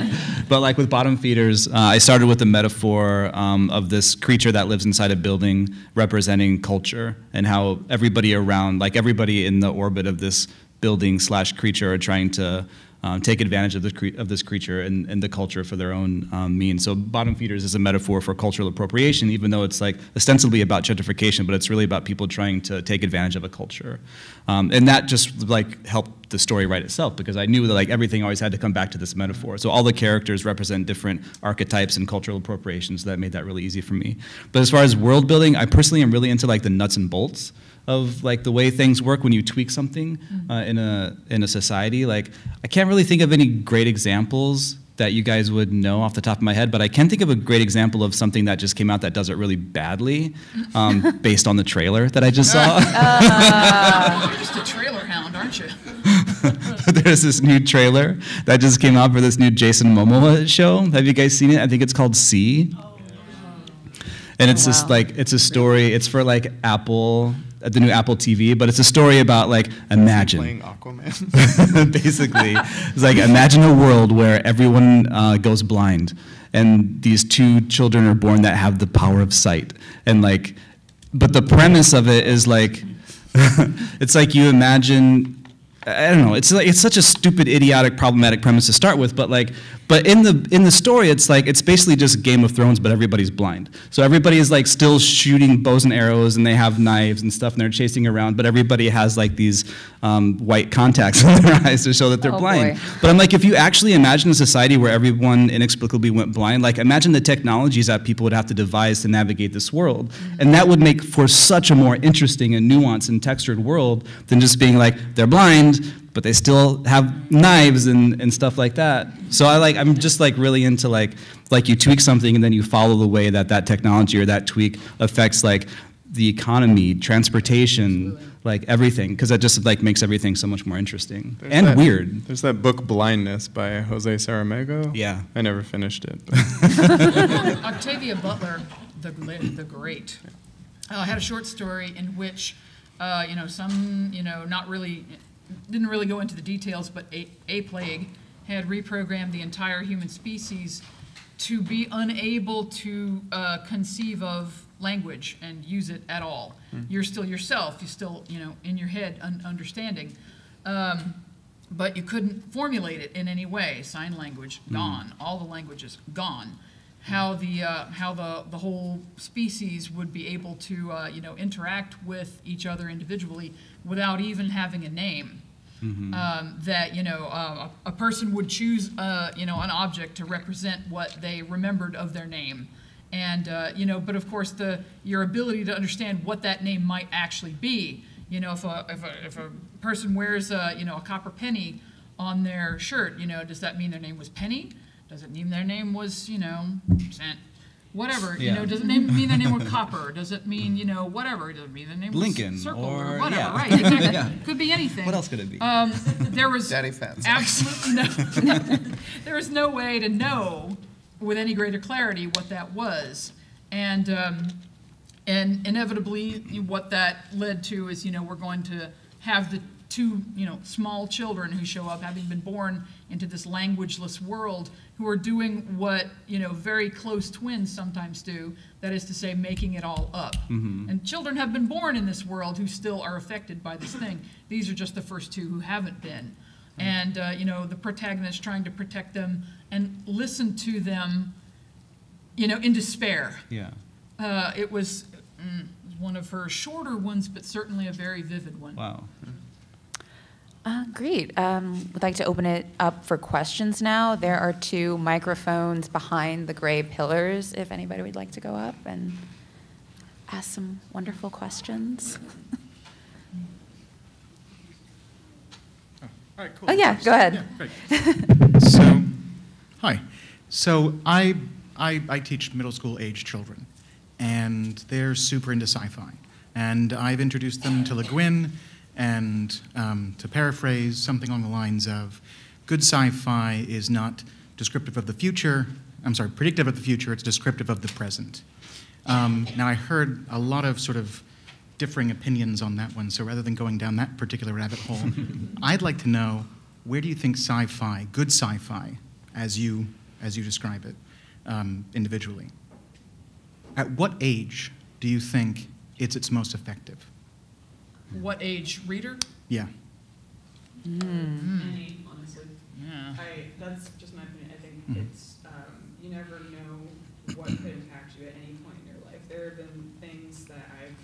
But like with Bottom Feeders, uh, I started with a metaphor um, of this creature that lives inside a building representing culture, and how everybody around, like everybody in the orbit of this building slash creature are trying to um, take advantage of, the cre of this creature and, and the culture for their own um, means. So Bottom Feeders is a metaphor for cultural appropriation, even though it's like ostensibly about gentrification, but it's really about people trying to take advantage of a culture. Um, and that just like helped the story right itself, because I knew that like everything always had to come back to this metaphor. So all the characters represent different archetypes and cultural appropriations, so that made that really easy for me. But as far as world building, I personally am really into like the nuts and bolts of like the way things work when you tweak something uh, in a in a society. Like, I can't really think of any great examples that you guys would know off the top of my head, but I can think of a great example of something that just came out that does it really badly, um, based on the trailer that I just saw. Uh, you're just a trailer hound, aren't you? There's this new trailer that just came out for this new Jason Momoa show. Have you guys seen it? I think it's called C. Oh. And it's oh, wow. just like, it's a story, it's for like Apple, the new Apple T V, but it's a story about like, imagine. Playing Aquaman. Basically. It's like, imagine a world where everyone uh, goes blind, and these two children are born that have the power of sight. And like, but the premise of it is like, it's like you imagine, I don't know, it's like, it's such a stupid, idiotic, problematic premise to start with, but like, but in the in the story, it's like, it's basically just Game of Thrones, but everybody's blind. So everybody is like still shooting bows and arrows, and they have knives and stuff, and they're chasing around, but everybody has like these um, white contacts on their eyes to show that they're oh, blind. Boy. But I'm like, if you actually imagine a society where everyone inexplicably went blind, like imagine the technologies that people would have to devise to navigate this world. And that would make for such a more interesting and nuanced and textured world than just being like, they're blind, but they still have knives and, and stuff like that. So I like, I'm just like really into like, like you tweak something and then you follow the way that that technology or that tweak affects like the economy, transportation, Absolutely. like everything. Cause that just like makes everything so much more interesting there's and that, weird. There's that book Blindness by Jose Saramago. Yeah. I never finished it. Octavia Butler, the, the great. I uh, had a short story in which, uh, you know, some, you know, not really, didn't really go into the details, but a, a plague had reprogrammed the entire human species to be unable to uh, conceive of language and use it at all. Mm. You're still yourself. You're still, you know, in your head un understanding, um, but you couldn't formulate it in any way. Sign language, gone. Mm. All the languages, gone. How the, uh, how the, the whole species would be able to uh, you know, interact with each other individually without even having a name. Mm-hmm. um, that you know, uh, a person would choose uh, you know, an object to represent what they remembered of their name. And, uh, you know, but of course, the, your ability to understand what that name might actually be. You know, if a, if a, if a person wears a, you know, a copper penny on their shirt, you know, does that mean their name was Penny? Does it mean their name was, you know, Cent? whatever, yeah. you know, does it mean their name were Copper? Does it mean, you know, whatever? Does it mean their name was Lincoln Circle or, or whatever? Yeah. Right, exactly. Yeah. Could be anything. What else could it be? Um, there was Daddy Fats. Absolutely no, no. There was no way to know with any greater clarity what that was, and um, and inevitably what that led to is, you know, we're going to have the two, you know, small children who show up having been born into this languageless world, who are doing what, you know, very close twins sometimes do, that is to say, making it all up. Mm-hmm. And children have been born in this world who still are affected by this thing. These are just the first two who haven't been. Mm-hmm. And, uh, you know, the protagonist trying to protect them and listen to them, you know, in despair. Yeah. Uh, it was mm, one of her shorter ones, but certainly a very vivid one. Wow. Uh, great. Um, we'd like to open it up for questions now. There are two microphones behind the gray pillars, if anybody would like to go up and ask some wonderful questions. Oh, all right, cool. Oh, yeah, go ahead. Yeah, great. So, hi. So I, I, I teach middle school age children, and they're super into sci-fi. And I've introduced them to Le Guin. And um, to paraphrase something along the lines of, good sci-fi is not descriptive of the future, I'm sorry, predictive of the future, it's descriptive of the present. Um, now I heard a lot of sort of differing opinions on that one, so rather than going down that particular rabbit hole, I'd like to know, where do you think sci-fi, good sci-fi, as you, as you describe it, um, individually, at what age do you think it's its most effective? What age reader? Yeah. Mm. Mm. Any, honestly. Yeah. I, that's just my opinion. I think mm. it's, um, you never know what could impact you at any point in your life. There have been things that I've,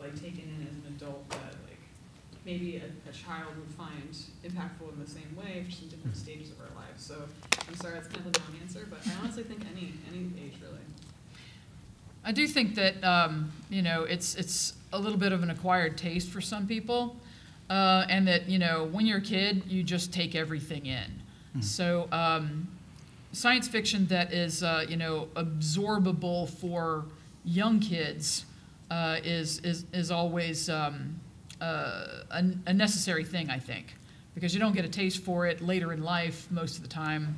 like, taken in as an adult that, like, maybe a, a child would find impactful in the same way, just in different stages of our lives. So I'm sorry, that's kind of a long answer, but I honestly think any, any age, really. I do think that, um, you know, it's, it's a little bit of an acquired taste for some people, uh, and that, you know, when you're a kid, you just take everything in. Mm-hmm. So um, science fiction that is, uh, you know, absorbable for young kids uh, is, is, is always um, uh, a, a necessary thing, I think, because you don't get a taste for it later in life most of the time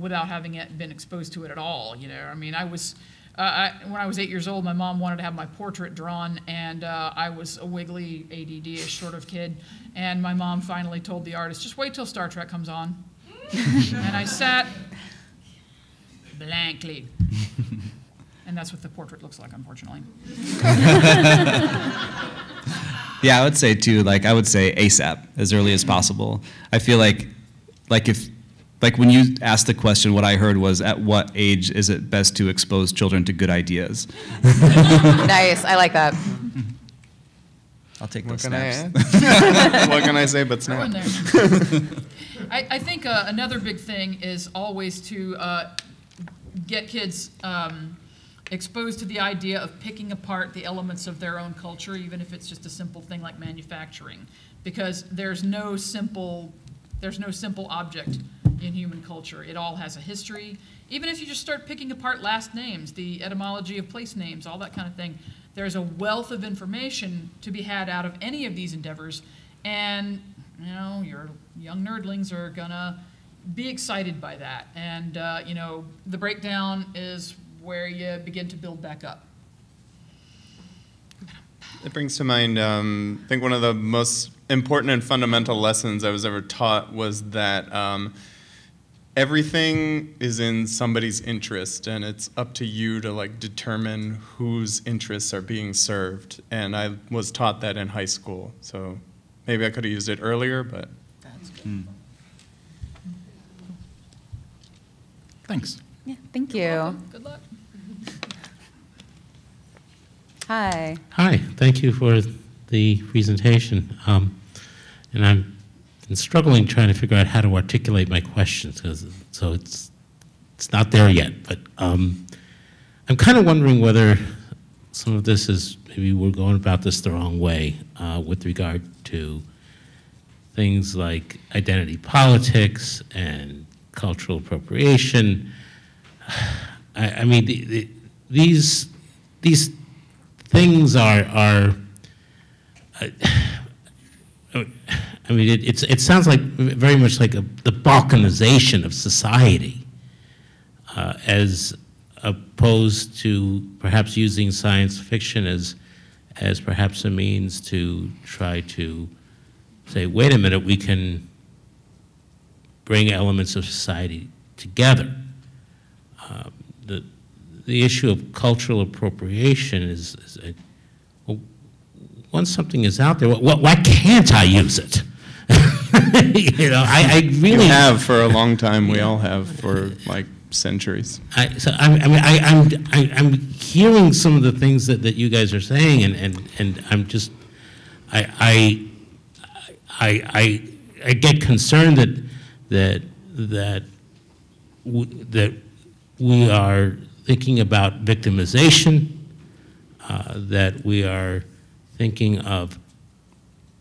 without having it, been exposed to it at all, you know. I mean, I was... Uh, I, when I was eight years old, my mom wanted to have my portrait drawn, and uh, I was a wiggly, A D D-ish sort of kid, and my mom finally told the artist, just wait till Star Trek comes on. And I sat blankly. And that's what the portrait looks like, unfortunately. Yeah, I would say, too, like, I would say ASAP, as early as possible. I feel like, like if... Like when you asked the question, what I heard was, at what age is it best to expose children to good ideas? Nice, I like that. I'll take those snaps. What can I say but snap? I, I think uh, another big thing is always to uh, get kids um, exposed to the idea of picking apart the elements of their own culture, even if it's just a simple thing like manufacturing, because there's no simple, there's no simple object in human culture. It all has a history. Even if you just start picking apart last names, the etymology of place names, all that kind of thing, there's a wealth of information to be had out of any of these endeavors. And, you know, your young nerdlings are gonna be excited by that. And, uh, you know, the breakdown is where you begin to build back up. It brings to mind, um, I think one of the most important and fundamental lessons I was ever taught was that um, everything is in somebody's interest, and it's up to you to, like, determine whose interests are being served. And I was taught that in high school, so maybe I could have used it earlier, but. That's good. Mm. Thanks. Yeah, thank you. You're welcome. Good luck. Hi. Hi. Thank you for the presentation, um, and I'm. And struggling trying to figure out how to articulate my questions, because so it's it's not there yet. But um, I'm kind of wondering whether some of this is maybe we're going about this the wrong way uh, with regard to things like identity politics and cultural appropriation. I, I mean, the, the, these these things are are. Uh, I mean, it, it's it sounds like very much like a, the balkanization of society, uh, as opposed to perhaps using science fiction as as perhaps a means to try to say, wait a minute, we can bring elements of society together. Uh, the the issue of cultural appropriation is, is a, well, once something is out there, well, why can't I use it? you know, I, I really you have for a long time. We all have for like centuries. I, so I, I mean, I, I'm I, I'm hearing some of the things that, that you guys are saying, and and and I'm just I I I I, I get concerned that that that w that we are thinking about victimization, uh, that we are thinking of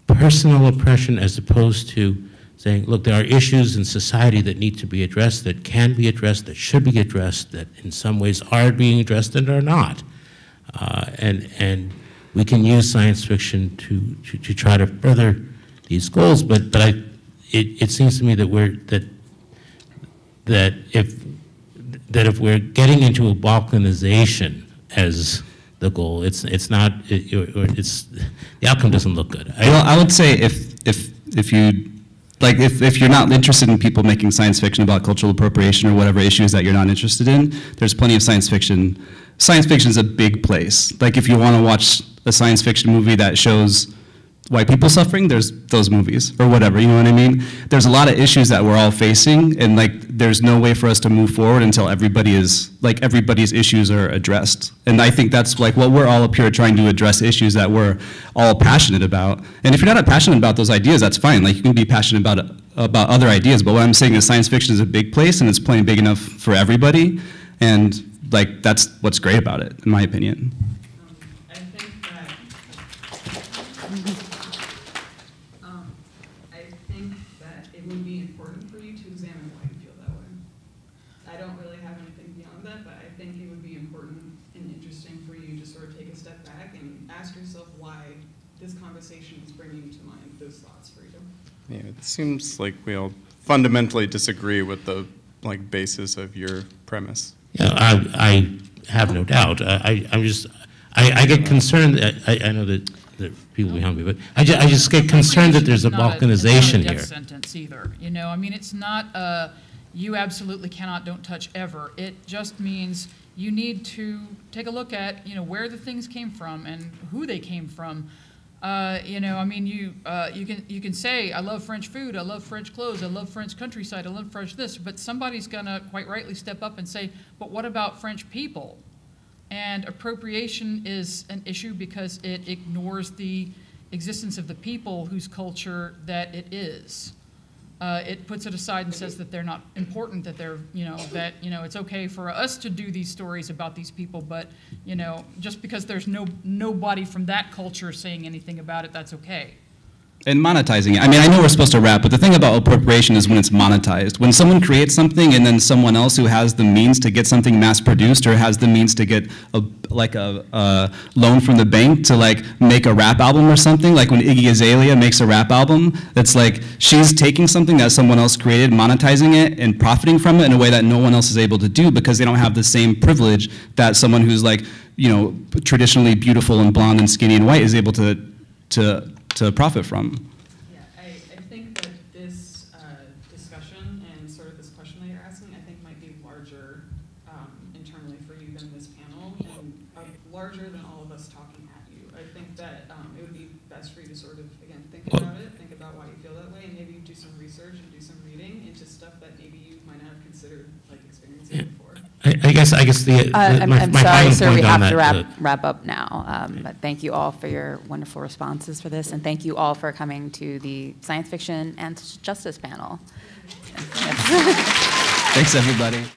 personal oppression as opposed to saying, look, there are issues in society that need to be addressed, that can be addressed, that should be addressed, that in some ways are being addressed and are not. Uh, and and we can use science fiction to, to, to try to further these goals, but, but I, it, it seems to me that we're, that, that, if, that if we're getting into a balkanization as the goal, it's it's not it, it's the outcome doesn't look good. I, well, I would say if if if you like if if you're not interested in people making science fiction about cultural appropriation or whatever issues that you're not interested in, there's plenty of science fiction. Science fiction is a big place. Like if you want to watch a science fiction movie that shows white people suffering, there's those movies or whatever. You know what I mean? There's a lot of issues that we're all facing, and like there's no way for us to move forward until everybody is like everybody's issues are addressed. And I think that's like what we're all up here trying to address, issues that we're all passionate about. And if you're not passionate about those ideas, that's fine. Like you can be passionate about about other ideas. But what I'm saying is science fiction is a big place, and it's playing big enough for everybody. And like that's what's great about it, in my opinion. Yeah, it seems like we all fundamentally disagree with the like basis of your premise. Yeah, I, I have no doubt. I, I'm just, I, I get concerned. That, I, I know that that people behind me, but I just, I just get concerned that there's a balkanization here. Not a death sentence either. You know, I mean, it's not a you absolutely cannot, don't touch ever. It just means you need to take a look at you know where the things came from and who they came from. Uh, you know, I mean, you uh, you can you can say I love French food, I love French clothes, I love French countryside, I love French this, but somebody's gonna quite rightly step up and say, but what about French people? And appropriation is an issue because it ignores the existence of the people whose culture that it is. Uh, it puts it aside and says that they're not important, that they're, you know, that, you know, it's okay for us to do these stories about these people, but, you know, just because there's no nobody from that culture saying anything about it, that's okay. And monetizing it. I mean, I know we're supposed to wrap, but the thing about appropriation is when it's monetized. When someone creates something and then someone else who has the means to get something mass-produced or has the means to get a, like a, a loan from the bank to like make a rap album or something, like when Iggy Azalea makes a rap album, that's like she's taking something that someone else created, monetizing it, and profiting from it in a way that no one else is able to do because they don't have the same privilege that someone who's like, you know, traditionally beautiful and blonde and skinny and white is able to to. to profit from. Yeah, I, I think that this uh, discussion and sort of this question that you're asking, I think might be larger um, internally for you than this panel, and uh, larger than all of us talking at you. I think that um, it would be best for you to sort of, again, think about it, think about why you feel that way, and maybe do some research and do some reading into stuff that maybe you might not have considered like experiencing yeah. before. I, I guess I guess the, the uh, I'm, my, I'm my sorry, sir. We have that, to wrap uh, wrap up now. Um, but thank you all for your wonderful responses for this, and thank you all for coming to the science fiction and justice panel. Thanks, everybody.